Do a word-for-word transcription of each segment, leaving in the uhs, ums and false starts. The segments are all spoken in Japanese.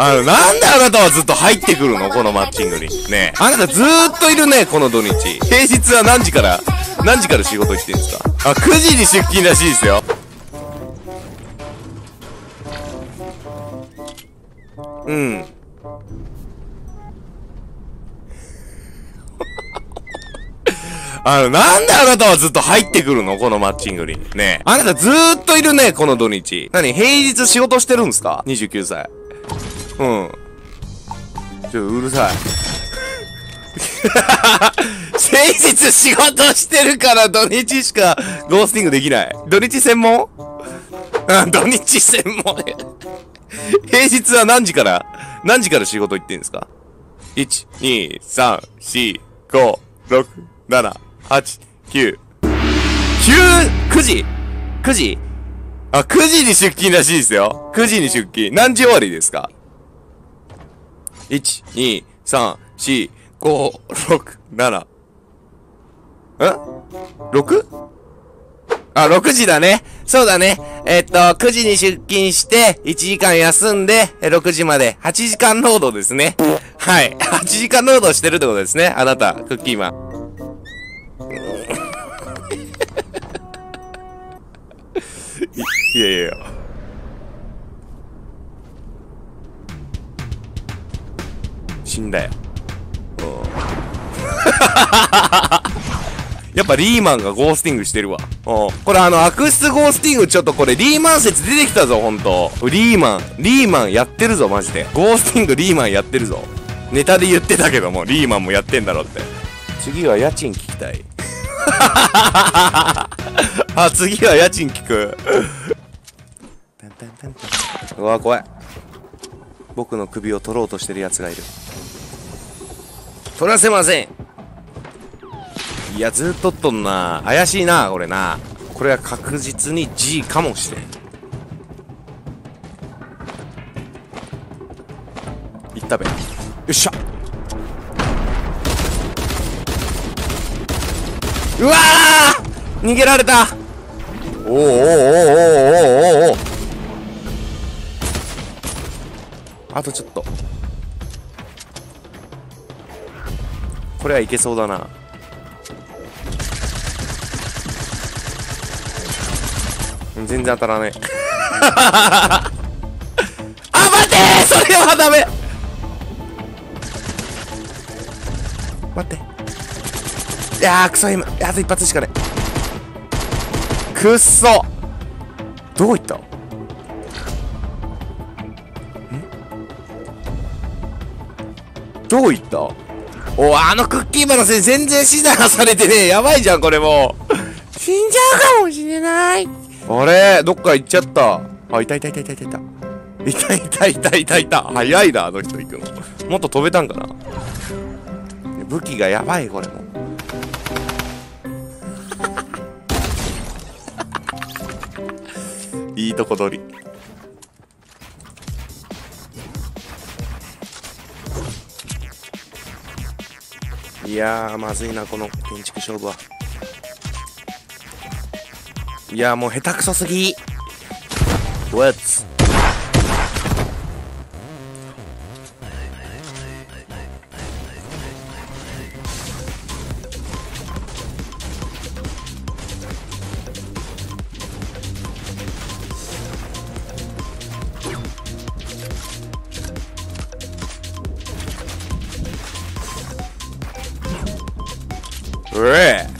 あの、なんであなたはずっと入ってくるのこのマッチングに。ねえ。あなたずーっといるね、この土日。平日は何時から、何時から仕事行ってんですか？あ、くじに出勤らしいですよ。うん。あの、なんであなたはずっと入ってくるのこのマッチングに。ねえ。あなたずーっといるね、この土日。何平日仕事してるんですか？ にじゅうきゅう 歳。うん。ちょ、うるさい。平日仕事してるから土日しかゴースティングできない。土日専門？あ、土日専門。平日は何時から、何時から仕事行ってんですか？ いち、に、さん、し、ご、ろく、なな、はち、きゅう。きゅう、くじ ?く 時あ、くじに出勤らしいですよ。くじに出勤。何時終わりですか？ いち、に、さん、し、ご、ろく、なな。ん ?ろく？ あ、ろくじだね。そうだね。えっと、くじに出勤して、いちじかん休んで、ろくじまで、はちじかん労働ですね。はい。はちじかん労働してるってことですね。あなた、クッキーマン。い、いやいや。死んだよ。やっぱリーマンがゴースティングしてるわ。おこれあの、悪質ゴースティング、ちょっとこれリーマン説出てきたぞ、ほんと。リーマン、リーマンやってるぞ、マジで。ゴースティングリーマンやってるぞ。ネタで言ってたけども、リーマンもやってんだろって。次は家賃聞きたい。あ、次は家賃聞く。うわ、怖い。僕の首を取ろうとしてる奴がいる。取らせません。いや、ずっとっとんな。怪しいな、これな。これは確実に G かもしれん。いったべ。よっしゃ。うわー！逃げられた！おーおーおーおーおーおーおー。あとちょっと。これはいけそうだな。全然当たらねえ。あ、待てー！それはダメ！待って。いやー、くそ今、あと一発しかねえ。くっそ！どこ行った？ん？どこ行った？おー、あのクッキーマンのせい全然死なされてねえ。やばいじゃん、これもう。死んじゃうかもしれない。あれどっか行っちゃった。あ、いたいたいたいたいたいた。いたいたいたいたいた。早いな、あの人行くの。もっと飛べたんかな。武器がやばい、これも。いいとこ取り。いやー、まずいな、この建築勝負は。いやーもう下手くそすぎ。おやつ。うえー。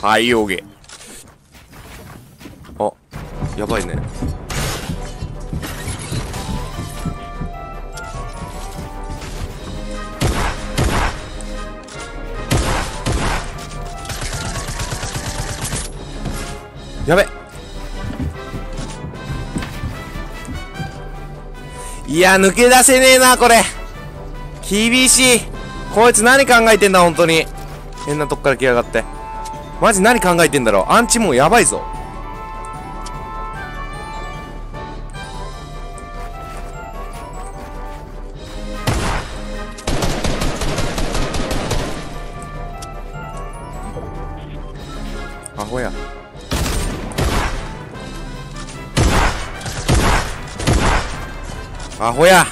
はい、オーケー。あ、やばいね。やべ。いや、抜け出せねえな、これ。厳しい。こいつ何考えてんだ、本当に。変なとこから来やがって。マジ何考えてんだろう。アンチもうやばいぞ。 뭐야. 아호야.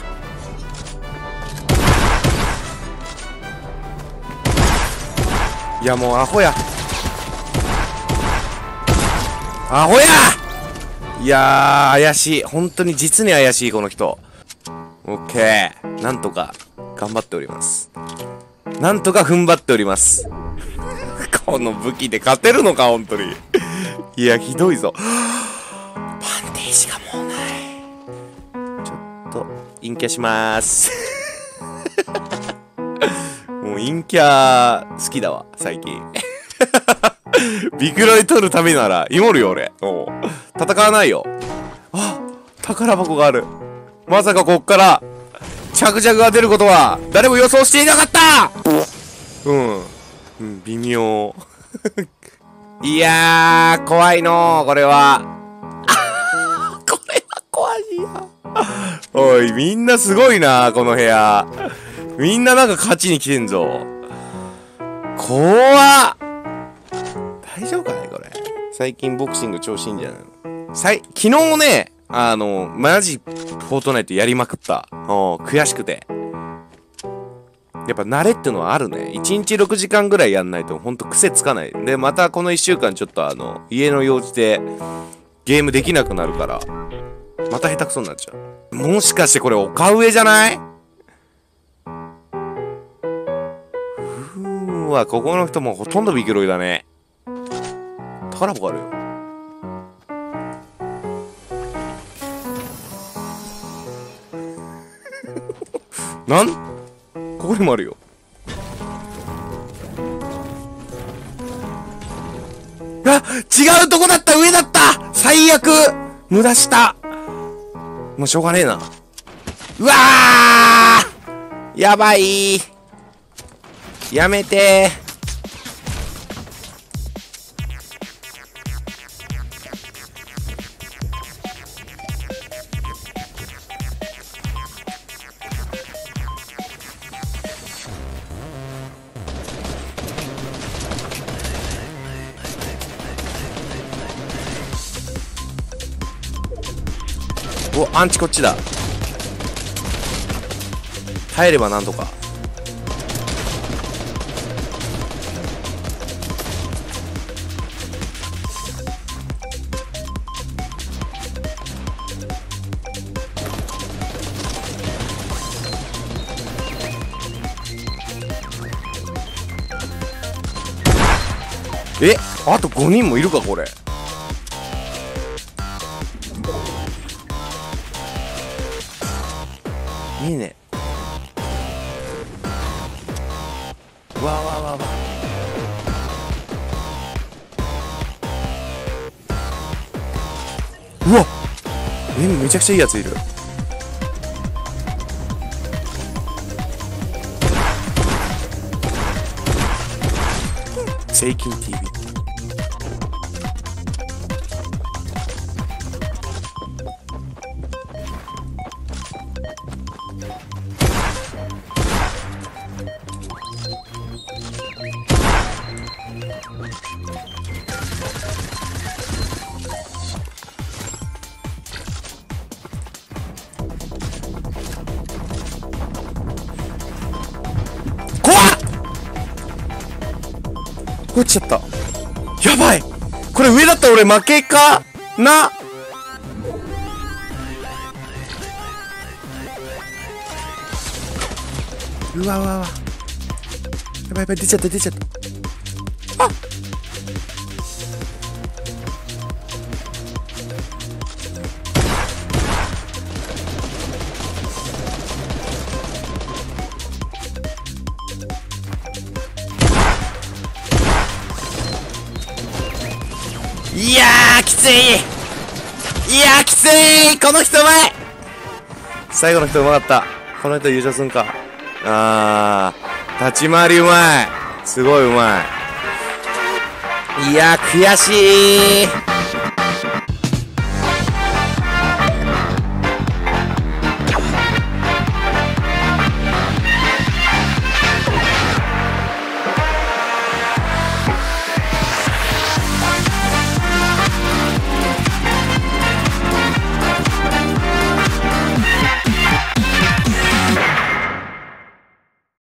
야 뭐 아호야. 아호야.いやー怪しい。本当に実に怪しいこの人。オッケー。なんとか頑張っております。なんとか踏ん張っております。この武器で勝てるのか本当に。いやひどいぞ。パンテージがもうない。ちょっと陰キャしまーす。もう陰キャ好きだわ最近。ビクロイ取るためなら祈るよ俺。おう戦わないよ。あ、宝箱がある。まさかこっから着々が出ることは誰も予想していなかった。うん、うん、微妙。いやー怖いのーこれは。あーこれは怖いや。おいみんなすごいなこの部屋。みんななんか勝ちに来てんぞ。怖っ。大丈夫かねこれ。最近ボクシング調子いいんじゃないの。さい昨日ねあのマジフォートナイトやりまくった。お悔しくてやっぱ慣れってのはあるね。いちにちろくじかんぐらいやんないとほんと癖つかないで、またこのいっしゅうかんちょっとあの家の用事でゲームできなくなるからまた下手くそになっちゃう。もしかしてこれ丘上じゃない。ふーんわここの人もほとんどビクロイだね。宝箱あるよ。なんここにもあるよ。あ違うとこだった。上だった。最悪無駄した。もうしょうがねえな。うわーやばいー。やめてー。お、アンチこっちだ。耐えればなんとか。え、あとごにんもいるかこれ。いいね。わわわわ。うわ。え、めちゃくちゃいいやついる。セイキン ティーブイ。落ちちゃった。やばいこれ上だったら俺負けかな。うわうわうわやばいやばい出ちゃった出ちゃった。あっいやーきつい。いやーきつい。この人うまい。最後の人うまかった。この人優勝すんか。あー立ち回りうまい。すごいうまい。いやー悔しいー。